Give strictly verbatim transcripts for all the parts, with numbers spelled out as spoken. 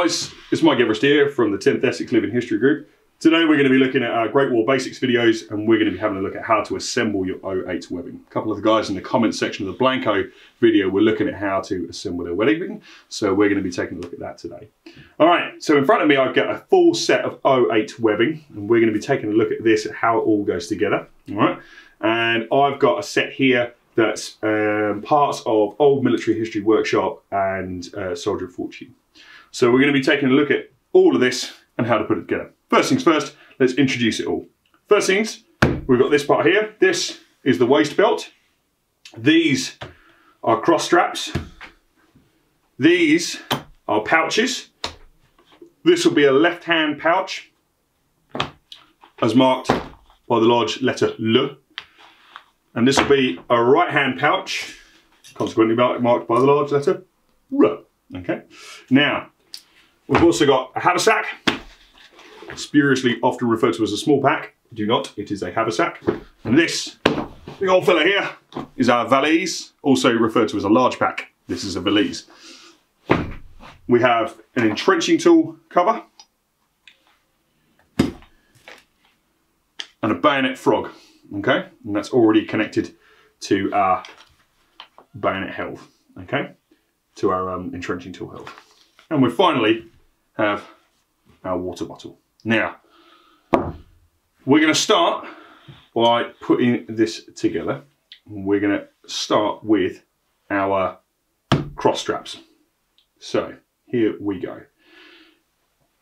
guys, it's Mike Everest here from the tenth Essex Living History Group. Today we're going to be looking at our Great War Basics videos, and we're going to be having a look at how to assemble your oh eight webbing. A couple of the guys in the comment section of the Blanco video were looking at how to assemble their webbing, so we're going to be taking a look at that today. Alright, so in front of me I've got a full set of oh eight webbing, and we're going to be taking a look at this, at how it all goes together. Alright, and I've got a set here that's um, parts of Old Military History Workshop and uh, Soldier of Fortune. So we're going to be taking a look at all of this and how to put it together. First things first, let's introduce it all. First things, we've got this part here. This is the waist belt. These are cross straps. These are pouches. This will be a left-hand pouch as marked by the large letter L. And this will be a right-hand pouch, consequently marked by the large letter R. Okay, now we've also got a haversack, spuriously often referred to as a small pack. Do not, it is a haversack. And this big old fella here is our valise, also referred to as a large pack. This is a valise. We have an entrenching tool cover and a bayonet frog, okay, and that's already connected to our bayonet helve, okay, to our um, entrenching tool helve. And we finally have our water bottle. Now, we're going to start by putting this together. We're going to start with our cross straps. So, here we go.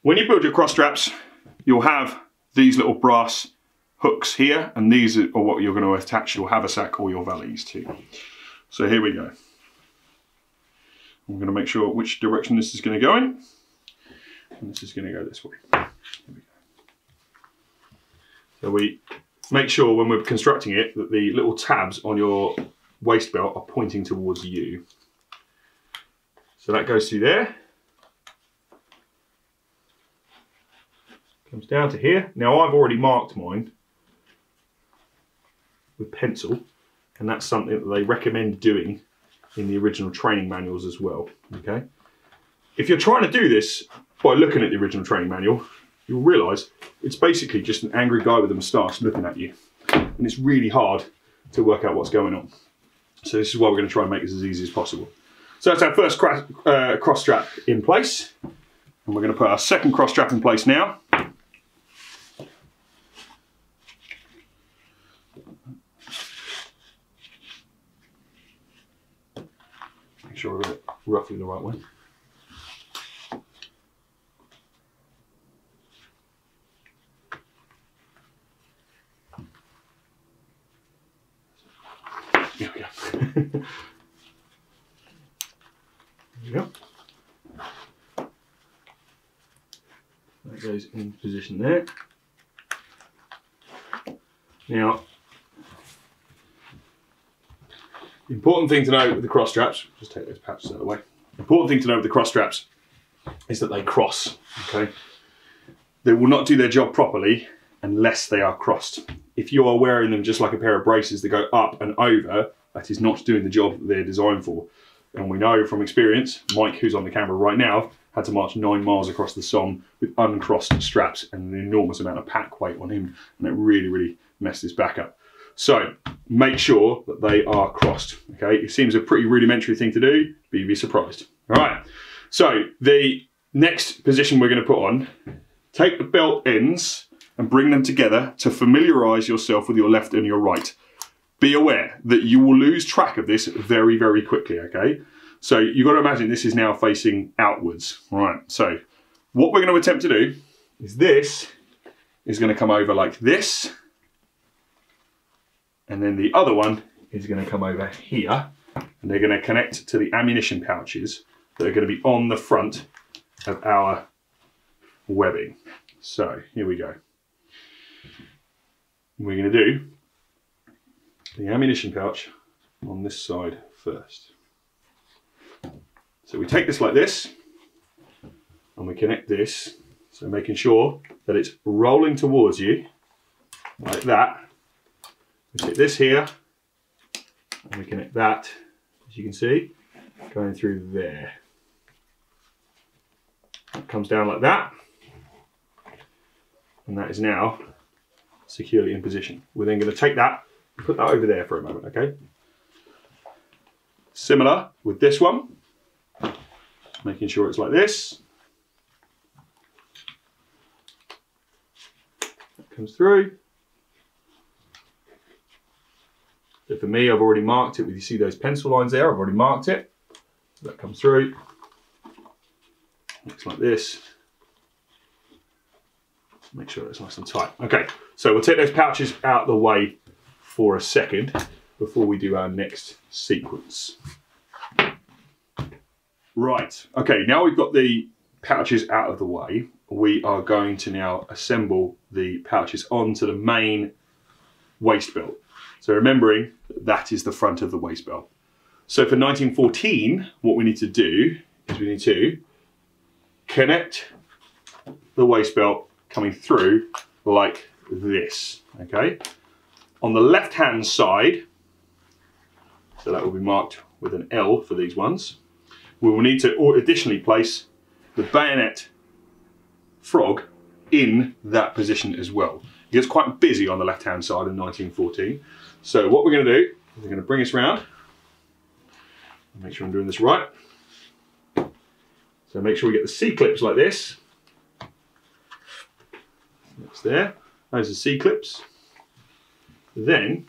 When you build your cross straps, you'll have these little brass hooks here, and these are what you're going to attach your haversack or your valise to. So, here we go. I'm going to make sure which direction this is going to go in. And this is going to go this way. There we go. So we make sure when we're constructing it that the little tabs on your waist belt are pointing towards you. So that goes through there. Comes down to here. Now I've already marked mine with pencil, and that's something that they recommend doing in the original training manuals as well, okay? If you're trying to do this by looking at the original training manual, you'll realise it's basically just an angry guy with a moustache looking at you. And it's really hard to work out what's going on. So this is why we're going to try and make this as easy as possible. So that's our first cross, uh, cross strap in place. And we're going to put our second cross strap in place now. Make sure we're roughly the right way. There we go. There we go. That goes in position there. Now, the important thing to know with the cross straps, just take those patches out of the way. The important thing to know with the cross straps is that they cross, okay? They will not do their job properly unless they are crossed. If you are wearing them just like a pair of braces that go up and over, that is not doing the job that they're designed for. And we know from experience, Mike, who's on the camera right now, had to march nine miles across the Somme with uncrossed straps and an enormous amount of pack weight on him. And it really, really messed his back up. So make sure that they are crossed, okay? It seems a pretty rudimentary thing to do, but you'd be surprised. All right, so the next position we're gonna put on, take the belt ends and bring them together to familiarise yourself with your left and your right. Be aware that you will lose track of this very, very quickly, okay? So you've got to imagine this is now facing outwards, right? So what we're going to attempt to do is this is going to come over like this, and then the other one is going to come over here, and they're going to connect to the ammunition pouches that are going to be on the front of our webbing. So here we go. We're going to do the ammunition pouch on this side first. So we take this like this and we connect this, so making sure that it's rolling towards you like that. We take this here and we connect that, as you can see, going through there. comes down like that, and that is now securely in position. We're then going to take that and put that over there for a moment, okay? Similar with this one, making sure it's like this. That comes through. So for me, I've already marked it. You see those pencil lines there? I've already marked it. That comes through. Looks like this. Make sure that's nice and tight. Okay, so we'll take those pouches out of the way for a second before we do our next sequence. Right, okay, now we've got the pouches out of the way, we are going to now assemble the pouches onto the main waist belt. So remembering that is the front of the waist belt. So for nineteen fourteen, what we need to do is we need to connect the waist belt coming through like this, okay? On the left-hand side, so that will be marked with an L for these ones, we will need to additionally place the bayonet frog in that position as well. It gets quite busy on the left-hand side in nineteen fourteen. So what we're gonna do is we're gonna bring this round. Make sure I'm doing this right. So make sure we get the C-clips like this. That's there, those are C-clips. Then,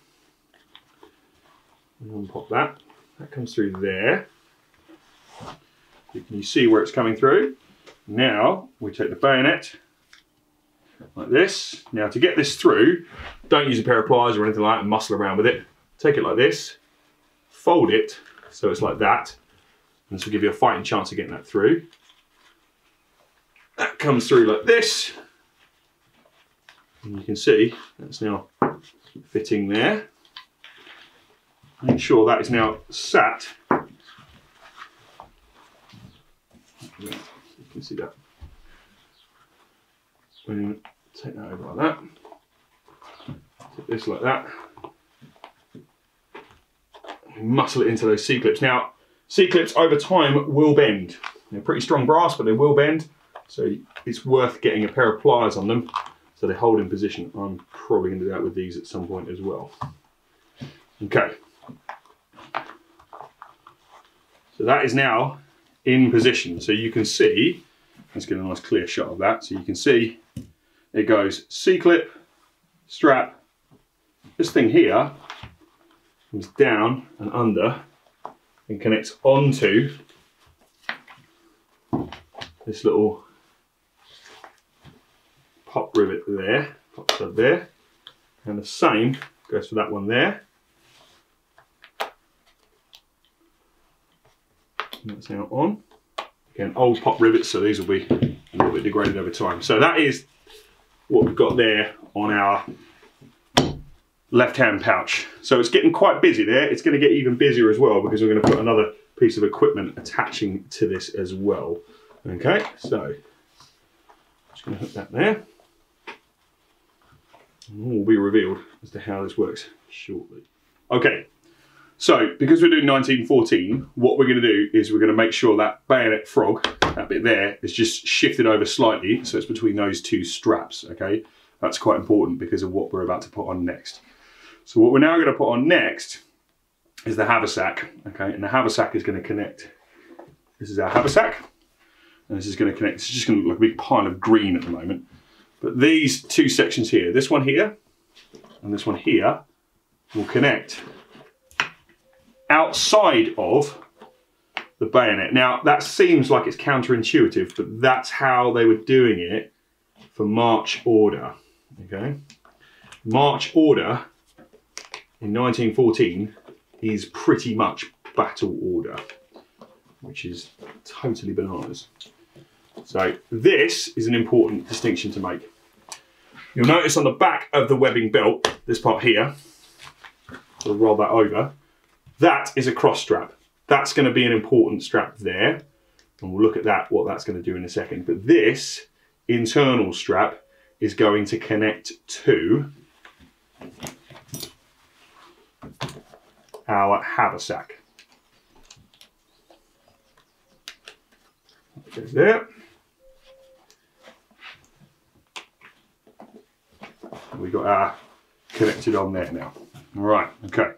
unpop that, that comes through there. You can see where it's coming through. Now, we take the bayonet, like this. Now to get this through, don't use a pair of pliers or anything like that and muscle around with it. Take it like this, fold it, so it's like that. And this will give you a fighting chance of getting that through. That comes through like this. And you can see that's now fitting there. Make sure that is now sat. You can see that. And take that over like that. Take this like that. And muscle it into those C-clips. Now, C-clips over time will bend. They're pretty strong brass, but they will bend. So it's worth getting a pair of pliers on them so they hold in position. I'm probably going to do that with these at some point as well. Okay. So that is now in position. So you can see, let's get a nice clear shot of that. So you can see it goes C-clip, strap, this thing here comes down and under and connects onto this little pop rivet there, pop stud there, and the same goes for that one there. And that's now on. Again, old pop rivets, so these will be a little bit degraded over time. So that is what we've got there on our left-hand pouch. So it's getting quite busy there. It's going to get even busier as well because we're going to put another piece of equipment attaching to this as well. Okay, so I'm just going to hook that there. And all will be revealed as to how this works shortly. Okay, so because we're doing nineteen fourteen, what we're going to do is we're going to make sure that bayonet frog, that bit there, is just shifted over slightly so it's between those two straps, okay? That's quite important because of what we're about to put on next. So what we're now going to put on next is the haversack, okay? And the haversack is going to connect. This is our haversack, and this is going to connect. It's just going to look like a big pile of green at the moment. But these two sections here, this one here and this one here, will connect outside of the bayonet. Now, that seems like it's counterintuitive, but that's how they were doing it for March order, okay? March order in nineteen fourteen is pretty much battle order, which is totally bananas. So this is an important distinction to make. You'll notice on the back of the webbing belt, this part here, I'll roll that over, that is a cross strap. That's gonna be an important strap there, and we'll look at that, what that's gonna do in a second. But this internal strap is going to connect to our haversack. That goes there, and we got our connected on there now. Right, okay.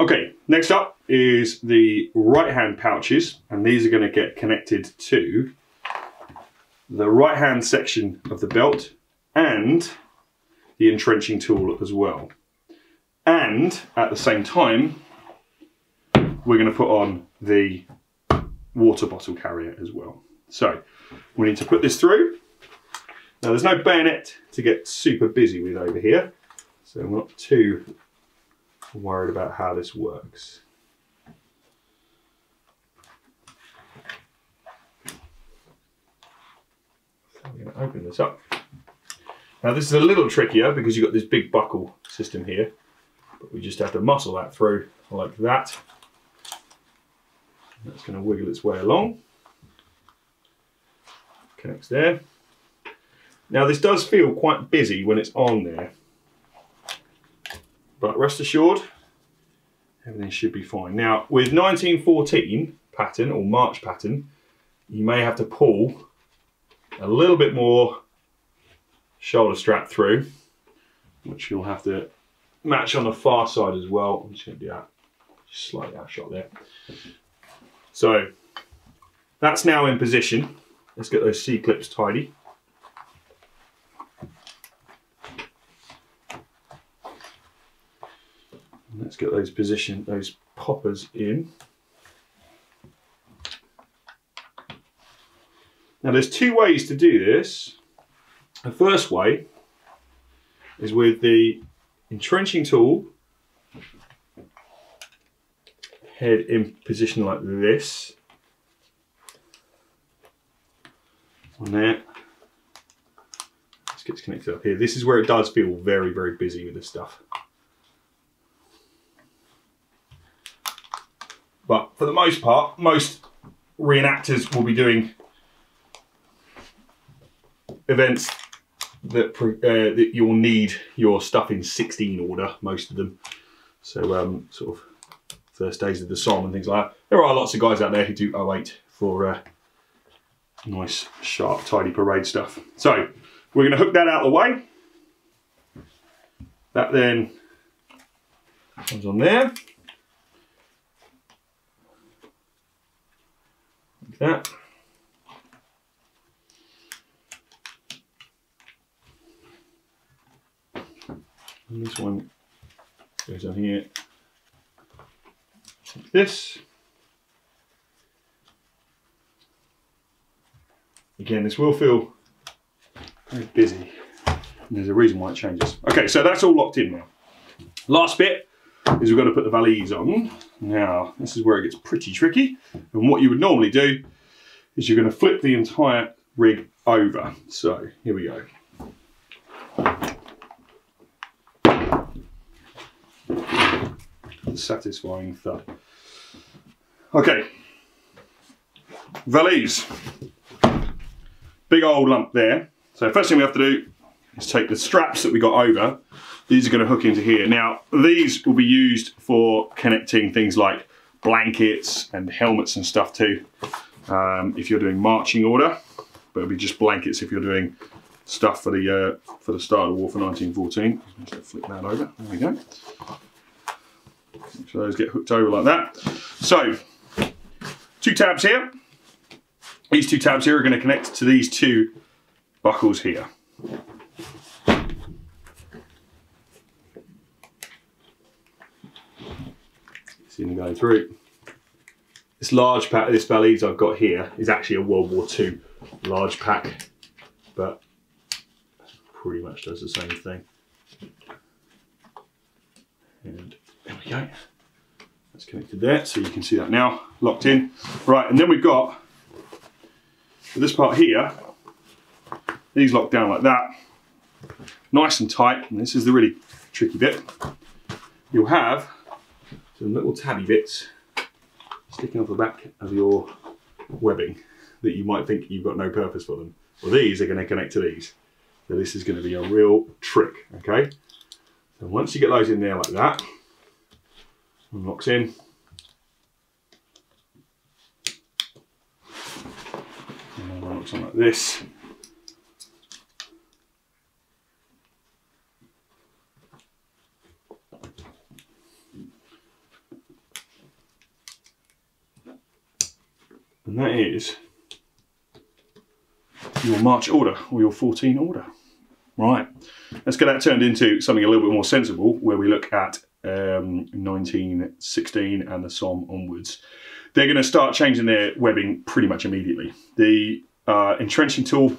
Okay, next up is the right hand pouches, and these are going to get connected to the right hand section of the belt and the entrenching tool as well. And at the same time, we're going to put on the water bottle carrier as well. So we need to put this through. Now there's no bayonet to get super busy with over here, so I'm not too worried about how this works. So I'm going to open this up. Now this is a little trickier because you've got this big buckle system here, but we just have to muscle that through like that. That's going to wiggle its way along. Connects there. Now this does feel quite busy when it's on there, but rest assured, everything should be fine. Now, with nineteen fourteen pattern or March pattern, you may have to pull a little bit more shoulder strap through, which you'll have to match on the far side as well. I'm just gonna do that, just slightly out of shot there. So that's now in position. Let's get those C-clips tidy. Let's get those position, those poppers in. Now there's two ways to do this. The first way is with the entrenching tool, head in position like this, on there. This gets connected up here. This is where it does feel very, very busy with this stuff. But for the most part, most reenactors will be doing events that, uh, that you'll need your stuff in sixteen order, most of them. So um, sort of First Days of the Somme and things like that. There are lots of guys out there who do oh eight for uh, nice, sharp, tidy parade stuff. So we're gonna hook that out of the way. That then comes on there. Like that. And this one goes on here like this. Again, this will feel very busy. And there's a reason why it changes. Okay, so that's all locked in now. Last bit is we've got to put the valise on. Now, this is where it gets pretty tricky. And what you would normally do is you're going to flip the entire rig over. So here we go. Satisfying thud. Okay, valise, big old lump there. So first thing we have to do is take the straps that we got over. These are going to hook into here. Now these will be used for connecting things like blankets and helmets and stuff too, um, if you're doing marching order, but it'll be just blankets if you're doing stuff for the uh, for the start of the war for nineteen fourteen. Just flip that over. There we go. So those get hooked over like that. So, two tabs here. These two tabs here are going to connect to these two buckles here. See them going through. This large pack, this valise I've got here is actually a World War Two large pack, but pretty much does the same thing. And there we go. That's connected there, so you can see that now, locked in. Right, and then we've got this part here, these lock down like that, nice and tight, and this is the really tricky bit. You'll have some little tabby bits sticking off the back of your webbing that you might think you've got no purpose for them. Well, these are going to connect to these. So this is going to be a real trick, okay? So once you get those in there like that, one locks in. And one locks on like this. and that is your March order, or your fourteen order. Right, let's get that turned into something a little bit more sensible, where we look at um, nineteen sixteen and the Somme onwards. They're going to start changing their webbing pretty much immediately. The uh, entrenching tool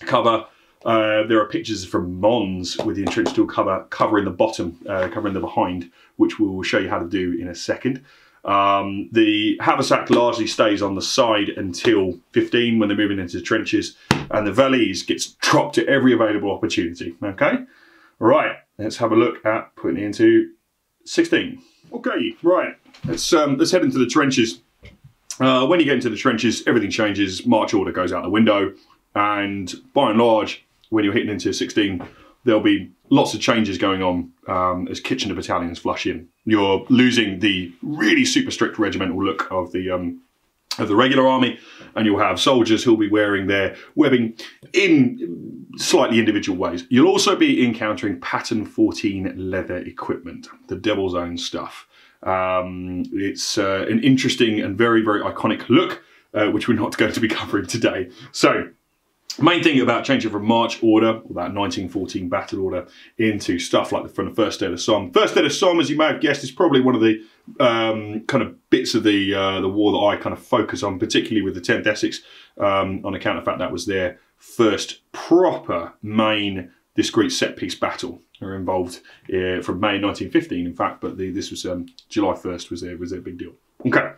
cover, uh, there are pictures from Mons with the entrenching tool cover covering the bottom, uh, covering the behind, which we'll show you how to do in a second. Um, the haversack largely stays on the side until fifteen, when they're moving into the trenches, and the valise gets dropped at every available opportunity. Okay, right, let's have a look at putting it into sixteen. Okay, right, let's, um, let's head into the trenches. Uh, when you get into the trenches, everything changes. March order goes out the window, and by and large, when you're hitting into sixteen, there'll be lots of changes going on um, as Kitchener battalions flush in. You're losing the really super strict regimental look of the um, of the regular army, and you'll have soldiers who'll be wearing their webbing in slightly individual ways. You'll also be encountering Pattern fourteen leather equipment, the devil's own stuff. Um, it's uh, an interesting and very, very iconic look, uh, which we're not going to be covering today. So, main thing about changing from March order, or that nineteen fourteen battle order, into stuff like the from the First Day of the Somme. First Day of the Somme, as you may have guessed, is probably one of the um, kind of bits of the uh, the war that I kind of focus on, particularly with the tenth Essex, um, on account of the fact that was their first proper main discrete set-piece battle. They were involved uh, from May nineteen fifteen, in fact, but the, this was um, July first was their, was their big deal. Okay,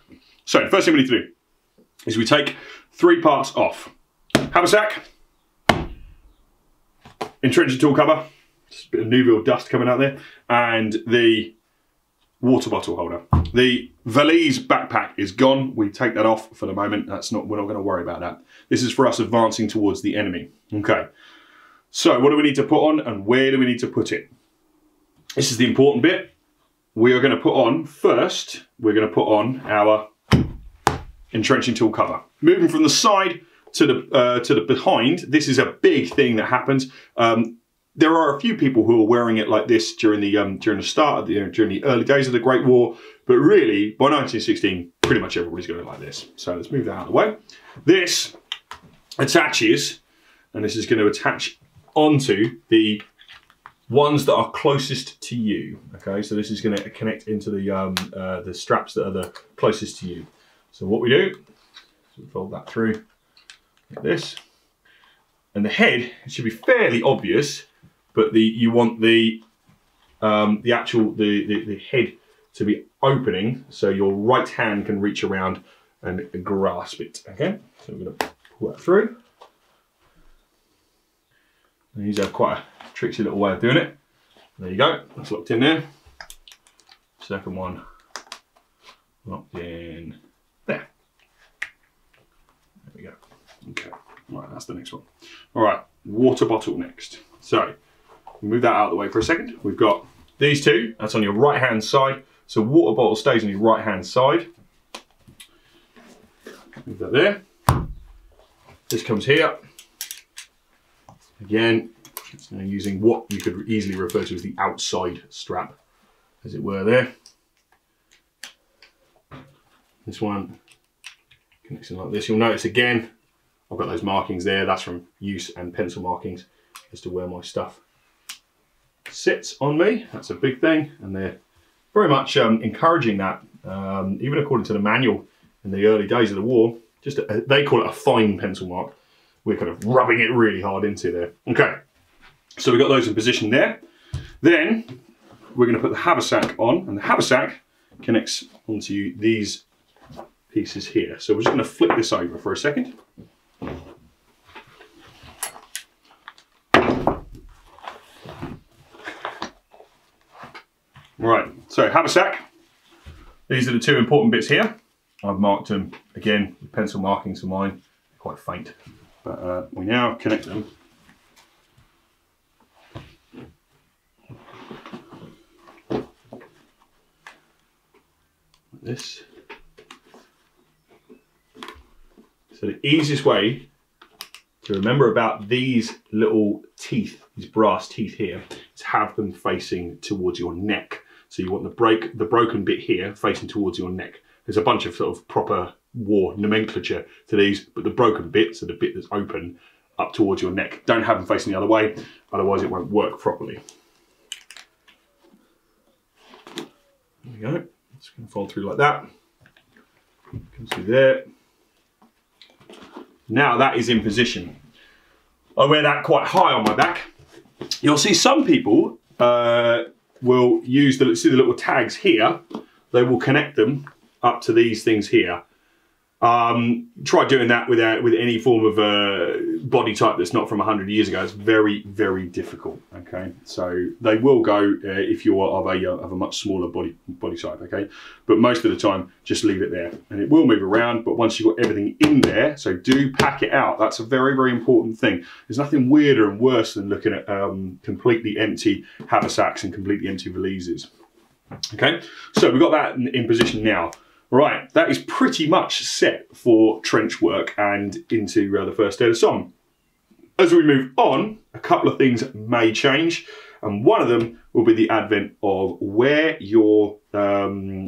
so the first thing we need to do is we take three parts off. Haversack, entrenching tool cover, just a bit of Nuville dust coming out there, and the water bottle holder. The valise backpack is gone. We take that off for the moment. That's not, we're not going to worry about that. This is for us advancing towards the enemy. Okay, so what do we need to put on, and where do we need to put it? This is the important bit. We are going to put on first, we're going to put on our entrenching tool cover. Moving from the side to the uh, to the behind, this is a big thing that happens. Um, there are a few people who are wearing it like this during the um, during the start of the, you know, during the early days of the Great War, but really by nineteen sixteen, pretty much everybody's going like this. So let's move that out of the way. This attaches, and this is going to attach onto the ones that are closest to you. Okay, so this is going to connect into the um, uh, the straps that are the closest to you. So what we do is we fold that through. Like this, and the head, it should be fairly obvious, but the you want the um, the actual the, the the head to be opening so your right hand can reach around and grasp it. Okay, so we're going to pull that through. And these have quite a tricksy little way of doing it. There you go, that's locked in there. Second one locked in there. There we go. Okay, right, that's the next one. All right, water bottle next. So, move that out of the way for a second. We've got these two, that's on your right-hand side. So water bottle stays on your right-hand side. Move that there. This comes here. Again, it's now using what you could easily refer to as the outside strap, as it were there. This one connects in like this. You'll notice again, I've got those markings there, that's from use and pencil markings as to where my stuff sits on me. That's a big thing, and they're very much um, encouraging that, um, even according to the manual in the early days of the war, just a, they call it a fine pencil mark. We're kind of rubbing it really hard into there. Okay, so we've got those in position there. Then we're going to put the haversack on, and the haversack connects onto these pieces here. So we're just going to flip this over for a second. Right, so haversack. These are the two important bits here. I've marked them again with pencil markings of mine, quite faint, but uh, we now connect them. Like this. So the easiest way to remember about these little teeth, these brass teeth here, is have them facing towards your neck. So you want the break, the broken bit here facing towards your neck. There's a bunch of sort of proper war nomenclature to these, but the broken bits are the bit that's open up towards your neck. Don't have them facing the other way, otherwise it won't work properly. There we go. It's going to fold through like that. Comes through there. Now that is in position. I wear that quite high on my back. You'll see some people uh, will use the, see the little tags here. They will connect them up to these things here. Um, try doing that without with any form of a body type that's not from a hundred years ago. It's very, very difficult. Okay, so they will go uh, if you are of a of a much smaller body body type. Okay, but most of the time, just leave it there, and it will move around. But once you've got everything in there, so do pack it out. That's a very, very important thing. There's nothing weirder and worse than looking at um, completely empty haversacks and completely empty valises. Okay, so we've got that in, in position now. Right, that is pretty much set for trench work and into uh, the First Day of the Somme. As we move on, a couple of things may change, and one of them will be the advent of where your um,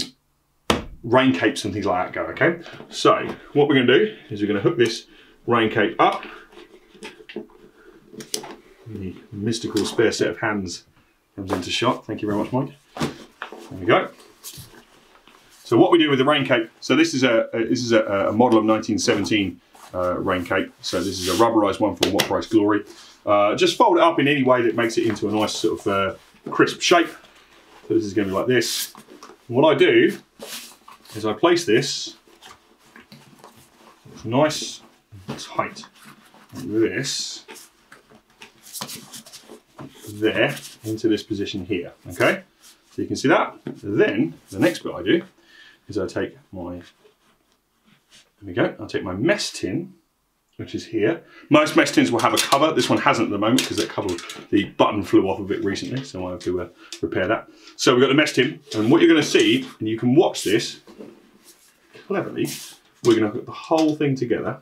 rain capes and things like that go, okay? So, what we're going to do is we're going to hook this rain cape up. The mystical spare set of hands comes into shot. Thank you very much, Mike. There we go. So what we do with the rain cape, so this is a, a this is a, a model of nineteen seventeen uh, rain cape. So this is a rubberized one from What Price Glory. Uh, just fold it up in any way that makes it into a nice sort of uh, crisp shape. So this is going to be like this. And what I do is I place this nice and tight like this there into this position here. Okay, so you can see that. Then the next bit I do. Is I take my, there we go, I'll take my mess tin, which is here. Most mess tins will have a cover. This one hasn't at the moment because that cover, the button flew off of it recently, so I have to uh, repair that. So we've got the mess tin, and what you're going to see, and you can watch this cleverly, we're going to put the whole thing together.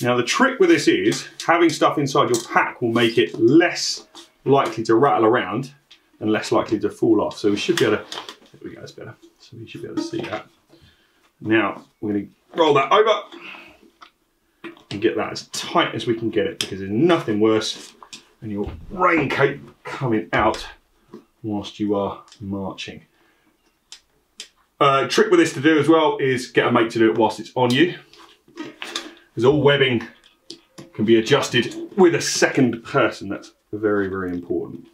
Now the trick with this is, having stuff inside your pack will make it less likely to rattle around and less likely to fall off. So we should be able to, there we go, that's better. So you should be able to see that. Now we're going to roll that over and get that as tight as we can get it, because there's nothing worse than your rain cape coming out whilst you are marching. Uh, trick with this to do as well is get a mate to do it whilst it's on you, because all webbing can be adjusted with a second person. That's very, very important.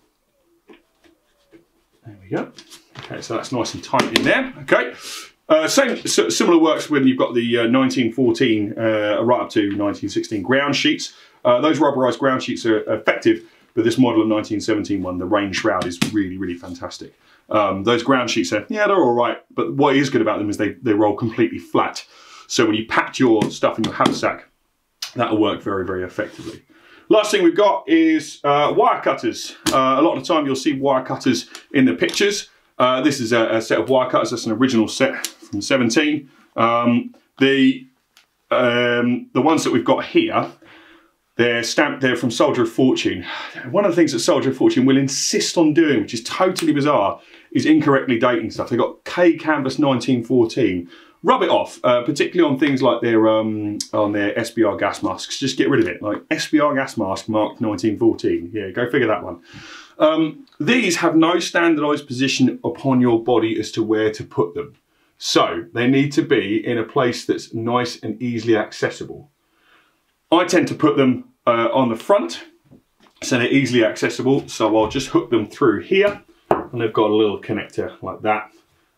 There we go. Okay, so that's nice and tight in there. Okay, uh, same so similar works when you've got the uh, nineteen fourteen uh, right up to nineteen sixteen ground sheets. Uh, those rubberized ground sheets are effective, but this model of nineteen seventeen one, the rain shroud, is really, really fantastic. Um, those ground sheets are, yeah, they're all right, but what is good about them is they, they roll completely flat. So when you pack your stuff in your haversack, that'll work very, very effectively. Last thing we've got is uh, wire cutters. Uh, a lot of the time you'll see wire cutters in the pictures. Uh, this is a, a set of wire cutters. That's an original set from seventeen. Um, the um, the ones that we've got here, they're stamped there from Soldier of Fortune. One of the things that Soldier of Fortune will insist on doing, which is totally bizarre, is incorrectly dating stuff. They've got K Canvas nineteen fourteen. Rub it off, uh, particularly on things like their um, on their S B R gas masks. Just get rid of it. Like S B R gas mask marked nineteen fourteen. Yeah, go figure that one. Um, these have no standardized position upon your body as to where to put them. So they need to be in a place that's nice and easily accessible. I tend to put them uh, on the front, so they're easily accessible. So I'll just hook them through here, and they've got a little connector like that.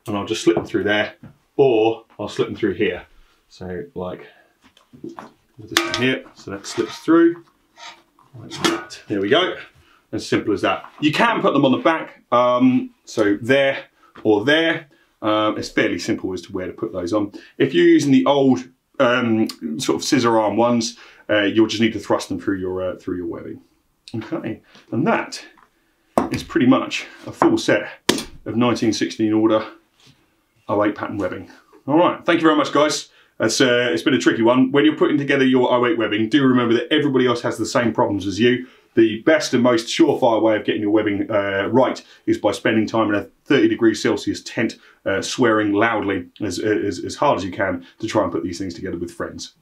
And I'll just slip them through there, or I'll slip them through here. So like this one here, so that slips through like that. There we go. As simple as that. You can put them on the back, um, so there or there. Um, it's fairly simple as to where to put those on. If you're using the old um, sort of scissor arm ones, uh, you'll just need to thrust them through your uh, through your webbing. Okay, and that is pretty much a full set of nineteen sixteen order oh eight pattern webbing. All right, thank you very much, guys. It's, uh, it's been a tricky one. When you're putting together your oh eight webbing, do remember that everybody else has the same problems as you. The best and most surefire way of getting your webbing uh, right is by spending time in a thirty degrees Celsius tent, uh, swearing loudly as, as, as hard as you can to try and put these things together with friends.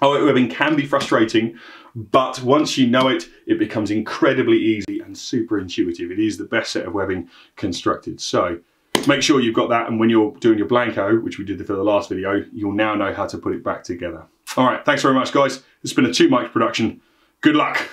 All-out webbing can be frustrating, but once you know it, it becomes incredibly easy and super intuitive. It is the best set of webbing constructed. So make sure you've got that, and when you're doing your Blanco, which we did for the last video, you'll now know how to put it back together. All right, thanks very much, guys. It's been a two Mike production. Good luck.